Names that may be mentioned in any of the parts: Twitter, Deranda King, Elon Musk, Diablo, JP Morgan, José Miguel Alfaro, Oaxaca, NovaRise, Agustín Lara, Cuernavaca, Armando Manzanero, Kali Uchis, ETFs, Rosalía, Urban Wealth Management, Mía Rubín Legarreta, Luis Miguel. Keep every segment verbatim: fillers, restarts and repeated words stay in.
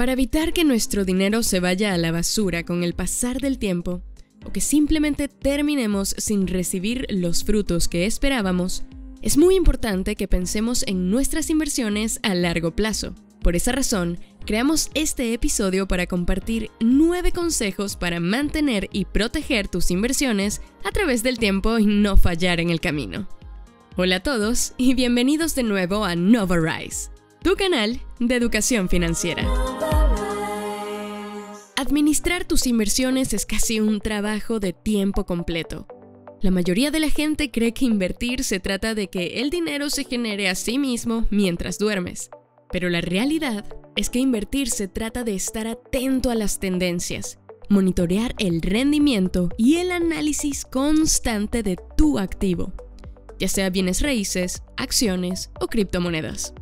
Para evitar que nuestro dinero se vaya a la basura con el pasar del tiempo, o que simplemente terminemos sin recibir los frutos que esperábamos, es muy importante que pensemos en nuestras inversiones a largo plazo. Por esa razón, creamos este episodio para compartir nueve consejos para mantener y proteger tus inversiones a través del tiempo y no fallar en el camino. Hola a todos y bienvenidos de nuevo a NovaRise, tu canal de educación financiera. Administrar tus inversiones es casi un trabajo de tiempo completo. La mayoría de la gente cree que invertir se trata de que el dinero se genere a sí mismo mientras duermes. Pero la realidad es que invertir se trata de estar atento a las tendencias, monitorear el rendimiento y el análisis constante de tu activo, ya sea bienes raíces, acciones o criptomonedas.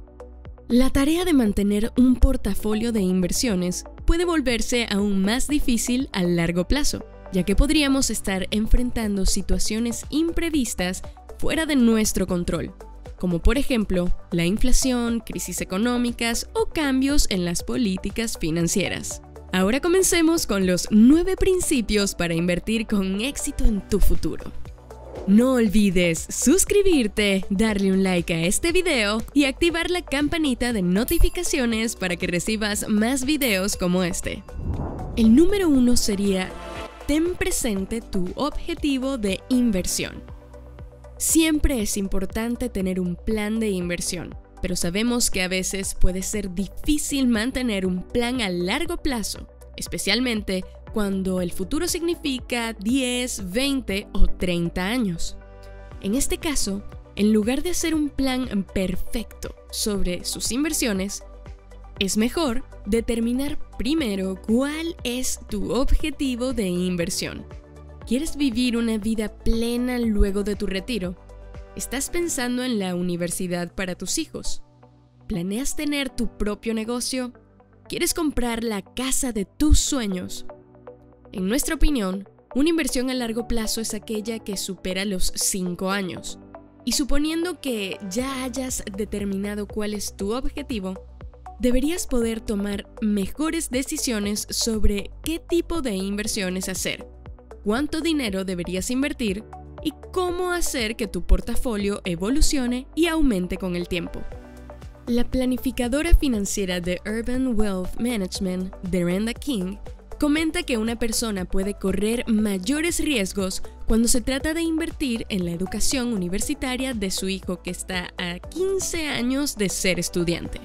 La tarea de mantener un portafolio de inversiones puede volverse aún más difícil a largo plazo, ya que podríamos estar enfrentando situaciones imprevistas fuera de nuestro control, como por ejemplo la inflación, crisis económicas o cambios en las políticas financieras. Ahora comencemos con los nueve principios para invertir con éxito en tu futuro. No olvides suscribirte, darle un like a este video y activar la campanita de notificaciones para que recibas más videos como este. El número uno sería: ten presente tu objetivo de inversión. Siempre es importante tener un plan de inversión, pero sabemos que a veces puede ser difícil mantener un plan a largo plazo, especialmente cuando el futuro significa diez, veinte o treinta años. En este caso, en lugar de hacer un plan perfecto sobre sus inversiones, es mejor determinar primero cuál es tu objetivo de inversión. ¿Quieres vivir una vida plena luego de tu retiro? ¿Estás pensando en la universidad para tus hijos? ¿Planeas tener tu propio negocio? ¿Quieres comprar la casa de tus sueños? En nuestra opinión, una inversión a largo plazo es aquella que supera los cinco años. Y suponiendo que ya hayas determinado cuál es tu objetivo, deberías poder tomar mejores decisiones sobre qué tipo de inversiones hacer, cuánto dinero deberías invertir y cómo hacer que tu portafolio evolucione y aumente con el tiempo. La planificadora financiera de Urban Wealth Management, Deranda King, comenta que una persona puede correr mayores riesgos cuando se trata de invertir en la educación universitaria de su hijo que está a quince años de ser estudiante.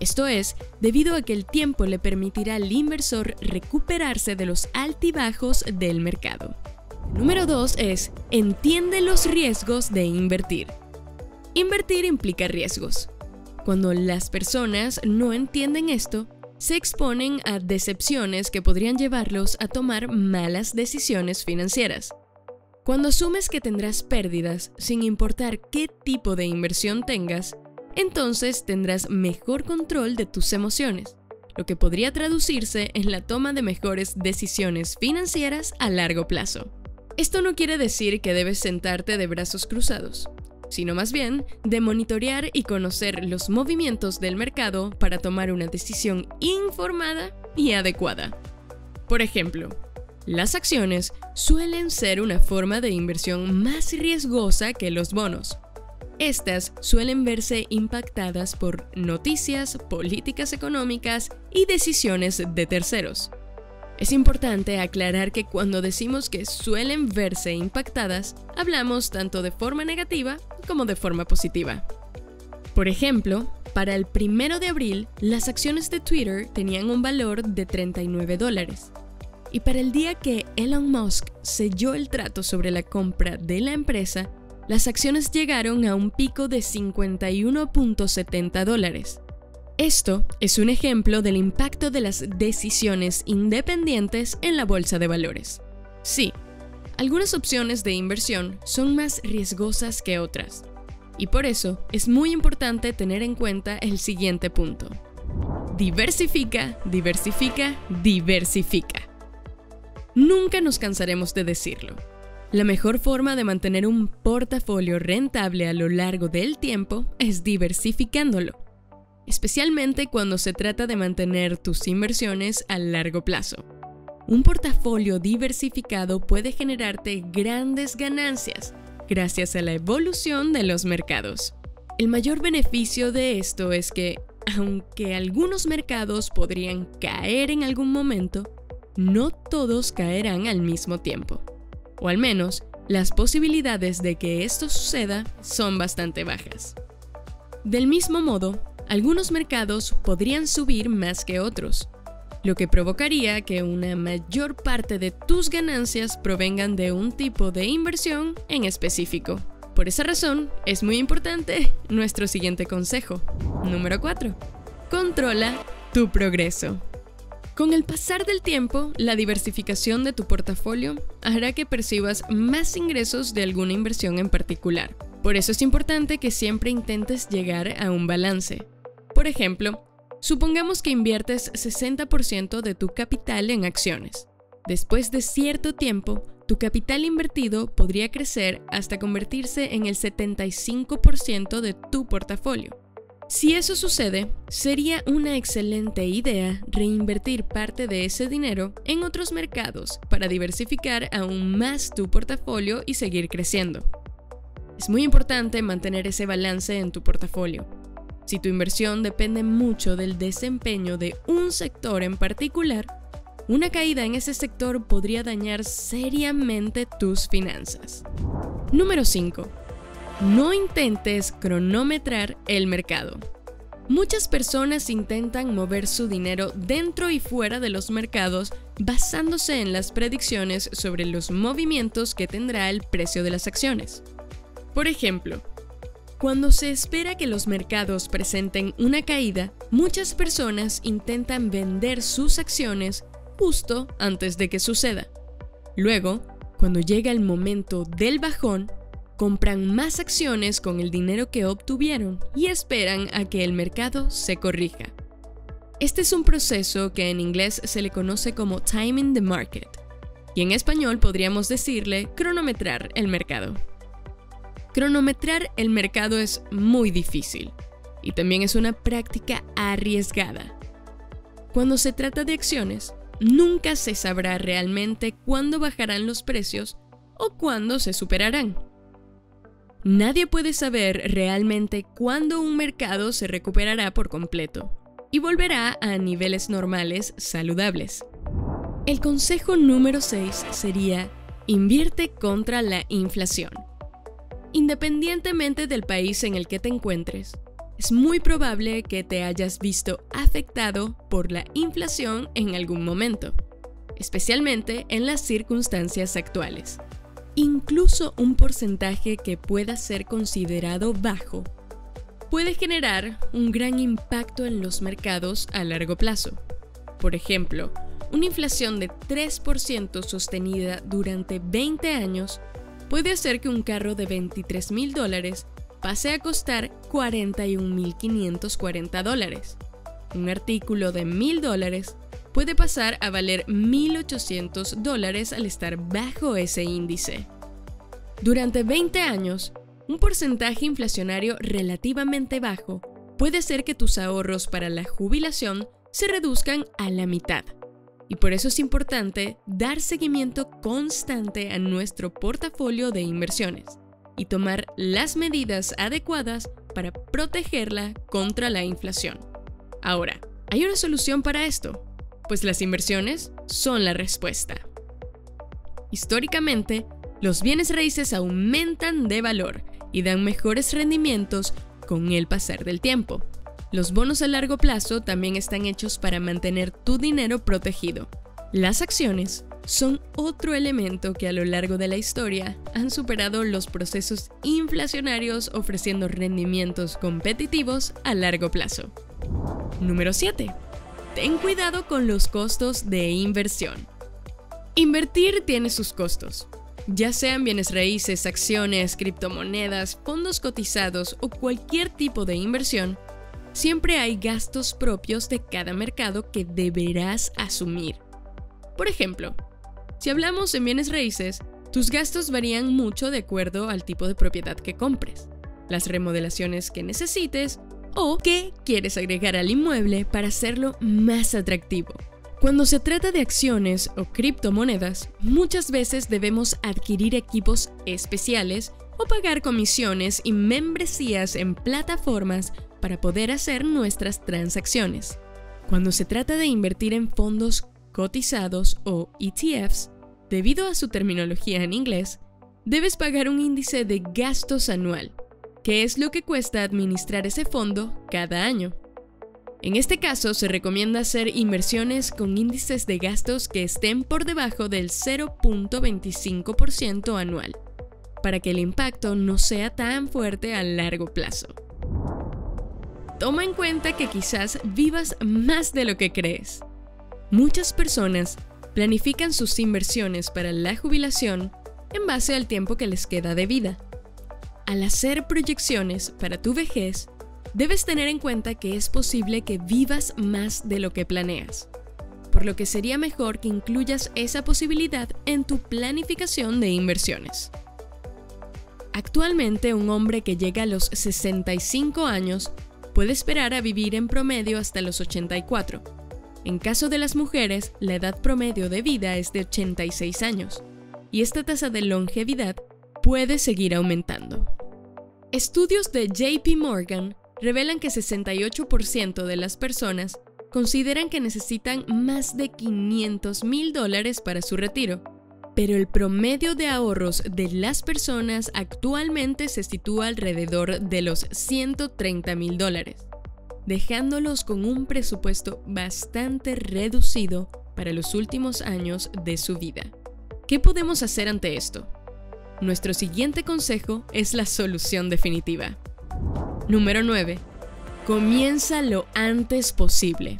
Esto es debido a que el tiempo le permitirá al inversor recuperarse de los altibajos del mercado. Número dos es: entiende los riesgos de invertir. Invertir implica riesgos. Cuando las personas no entienden esto, se exponen a decepciones que podrían llevarlos a tomar malas decisiones financieras. Cuando asumes que tendrás pérdidas, sin importar qué tipo de inversión tengas, entonces tendrás mejor control de tus emociones, lo que podría traducirse en la toma de mejores decisiones financieras a largo plazo. Esto no quiere decir que debes sentarte de brazos cruzados, sino más bien de monitorear y conocer los movimientos del mercado para tomar una decisión informada y adecuada. Por ejemplo, las acciones suelen ser una forma de inversión más riesgosa que los bonos. Estas suelen verse impactadas por noticias, políticas económicas y decisiones de terceros. Es importante aclarar que cuando decimos que suelen verse impactadas, hablamos tanto de forma negativa como de forma positiva. Por ejemplo, para el primero de abril, las acciones de Twitter tenían un valor de treinta y nueve dólares. Y para el día que Elon Musk selló el trato sobre la compra de la empresa, las acciones llegaron a un pico de cincuenta y uno punto setenta dólares. Esto es un ejemplo del impacto de las decisiones independientes en la bolsa de valores. Sí, algunas opciones de inversión son más riesgosas que otras, y por eso es muy importante tener en cuenta el siguiente punto. Diversifica, diversifica, diversifica. Nunca nos cansaremos de decirlo. La mejor forma de mantener un portafolio rentable a lo largo del tiempo es diversificándolo. especialmente cuando se trata de mantener tus inversiones a largo plazo. Un portafolio diversificado puede generarte grandes ganancias gracias a la evolución de los mercados. El mayor beneficio de esto es que, aunque algunos mercados podrían caer en algún momento, no todos caerán al mismo tiempo. O al menos, las posibilidades de que esto suceda son bastante bajas. Del mismo modo, algunos mercados podrían subir más que otros, lo que provocaría que una mayor parte de tus ganancias provengan de un tipo de inversión en específico. Por esa razón, es muy importante nuestro siguiente consejo. Número cuatro. Controla tu progreso. Con el pasar del tiempo, la diversificación de tu portafolio hará que percibas más ingresos de alguna inversión en particular. Por eso es importante que siempre intentes llegar a un balance. Por ejemplo, supongamos que inviertes sesenta por ciento de tu capital en acciones. Después de cierto tiempo, tu capital invertido podría crecer hasta convertirse en el setenta y cinco por ciento de tu portafolio. Si eso sucede, sería una excelente idea reinvertir parte de ese dinero en otros mercados para diversificar aún más tu portafolio y seguir creciendo. Es muy importante mantener ese balance en tu portafolio. Si tu inversión depende mucho del desempeño de un sector en particular, una caída en ese sector podría dañar seriamente tus finanzas. Número cinco. No intentes cronometrar el mercado. Muchas personas intentan mover su dinero dentro y fuera de los mercados basándose en las predicciones sobre los movimientos que tendrá el precio de las acciones. Por ejemplo, cuando se espera que los mercados presenten una caída, muchas personas intentan vender sus acciones justo antes de que suceda. Luego, cuando llega el momento del bajón, compran más acciones con el dinero que obtuvieron y esperan a que el mercado se corrija. Este es un proceso que en inglés se le conoce como timing the market, y en español podríamos decirle cronometrar el mercado. Cronometrar el mercado es muy difícil y también es una práctica arriesgada. Cuando se trata de acciones, nunca se sabrá realmente cuándo bajarán los precios o cuándo se superarán. Nadie puede saber realmente cuándo un mercado se recuperará por completo y volverá a niveles normales saludables. El consejo número seis sería: invierte contra la inflación. Independientemente del país en el que te encuentres, es muy probable que te hayas visto afectado por la inflación en algún momento, especialmente en las circunstancias actuales. Incluso un porcentaje que pueda ser considerado bajo puede generar un gran impacto en los mercados a largo plazo. Por ejemplo, una inflación de tres por ciento sostenida durante veinte años puede hacer que un carro de veintitrés mil dólares pase a costar cuarenta y un mil quinientos cuarenta dólares. Un artículo de mil dólares puede pasar a valer mil ochocientos dólares al estar bajo ese índice. Durante veinte años, un porcentaje inflacionario relativamente bajo puede hacer que tus ahorros para la jubilación se reduzcan a la mitad. Y por eso es importante dar seguimiento constante a nuestro portafolio de inversiones y tomar las medidas adecuadas para protegerla contra la inflación. Ahora, ¿hay una solución para esto? Pues las inversiones son la respuesta. Históricamente, los bienes raíces aumentan de valor y dan mejores rendimientos con el pasar del tiempo. Los bonos a largo plazo también están hechos para mantener tu dinero protegido. Las acciones son otro elemento que a lo largo de la historia han superado los procesos inflacionarios ofreciendo rendimientos competitivos a largo plazo. Número siete. Ten cuidado con los costos de inversión. Invertir tiene sus costos, ya sean bienes raíces, acciones, criptomonedas, fondos cotizados o cualquier tipo de inversión. Siempre hay gastos propios de cada mercado que deberás asumir. Por ejemplo, si hablamos en bienes raíces, tus gastos varían mucho de acuerdo al tipo de propiedad que compres, las remodelaciones que necesites o qué quieres agregar al inmueble para hacerlo más atractivo. Cuando se trata de acciones o criptomonedas, muchas veces debemos adquirir equipos especiales o pagar comisiones y membresías en plataformas para poder hacer nuestras transacciones. Cuando se trata de invertir en fondos cotizados o E T Fs, debido a su terminología en inglés, debes pagar un índice de gastos anual, que es lo que cuesta administrar ese fondo cada año. En este caso, se recomienda hacer inversiones con índices de gastos que estén por debajo del cero punto veinticinco por ciento anual, para que el impacto no sea tan fuerte a largo plazo. Toma en cuenta que quizás vivas más de lo que crees. Muchas personas planifican sus inversiones para la jubilación en base al tiempo que les queda de vida. Al hacer proyecciones para tu vejez, debes tener en cuenta que es posible que vivas más de lo que planeas, por lo que sería mejor que incluyas esa posibilidad en tu planificación de inversiones. Actualmente, un hombre que llega a los sesenta y cinco años puede esperar a vivir en promedio hasta los ochenta y cuatro. En caso de las mujeres, la edad promedio de vida es de ochenta y seis años, y esta tasa de longevidad puede seguir aumentando. Estudios de J P Morgan revelan que sesenta y ocho por ciento de las personas consideran que necesitan más de quinientos mil dólares para su retiro, pero el promedio de ahorros de las personas actualmente se sitúa alrededor de los ciento treinta mil dólares, dejándolos con un presupuesto bastante reducido para los últimos años de su vida. ¿Qué podemos hacer ante esto? Nuestro siguiente consejo es la solución definitiva. Número nueve. Comienza lo antes posible.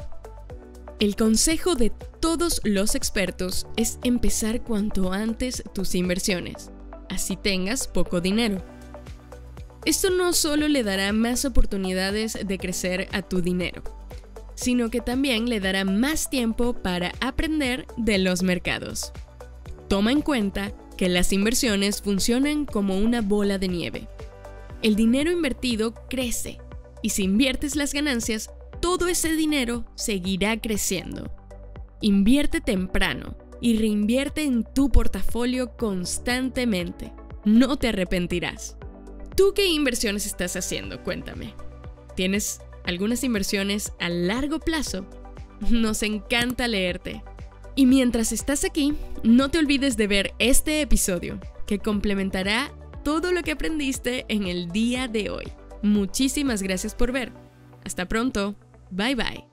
El consejo de todos los expertos es empezar cuanto antes tus inversiones, así tengas poco dinero. Esto no solo le dará más oportunidades de crecer a tu dinero, sino que también le dará más tiempo para aprender de los mercados. Toma en cuenta que las inversiones funcionan como una bola de nieve. El dinero invertido crece y si inviertes las ganancias, todo ese dinero seguirá creciendo. Invierte temprano y reinvierte en tu portafolio constantemente. No te arrepentirás. ¿Tú qué inversiones estás haciendo? Cuéntame. ¿Tienes algunas inversiones a largo plazo? Nos encanta leerte. Y mientras estás aquí, no te olvides de ver este episodio, que complementará todo lo que aprendiste en el día de hoy. Muchísimas gracias por ver. Hasta pronto. Bye bye.